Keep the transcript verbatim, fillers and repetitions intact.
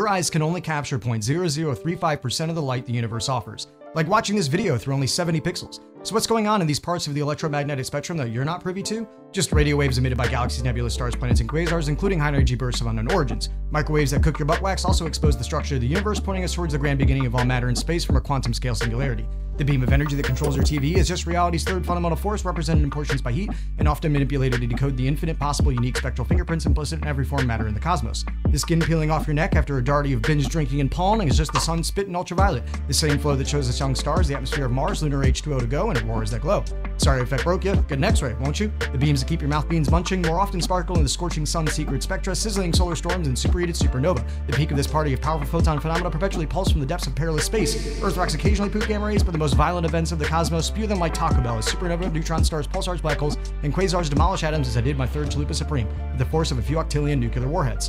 Your eyes can only capture zero point zero zero three five percent of the light the universe offers, like watching this video through only seventy pixels. So what's going on in these parts of the electromagnetic spectrum that you're not privy to? Just radio waves emitted by galaxies, nebulae, stars, planets, and quasars, including high-energy bursts of unknown origins. Microwaves that cook your butt wax also expose the structure of the universe, pointing us towards the grand beginning of all matter and space from a quantum-scale singularity. The beam of energy that controls your T V is just reality's third fundamental force, represented in portions by heat, and often manipulated to decode the infinite possible unique spectral fingerprints implicit in every form of matter in the cosmos. The skin peeling off your neck after a darty of binge drinking and pawning is just the sun spit in ultraviolet, the same flow that shows us young stars, the atmosphere of Mars, lunar H two O to go, and auroras that glow. Sorry if I broke you, get an x-ray, won't you? The beams that keep your mouth beans munching more often sparkle in the scorching sun's secret spectra, sizzling solar storms, and superheated supernova. The peak of this party of powerful photon phenomena perpetually pulse from the depths of perilous space. Earth rocks occasionally poop gamma rays, but the most violent events of the cosmos spew them like Taco Bell as supernova, neutron stars, pulsars, black holes, and quasars demolish atoms as I did my third Chalupa Supreme, with the force of a few octillion nuclear warheads.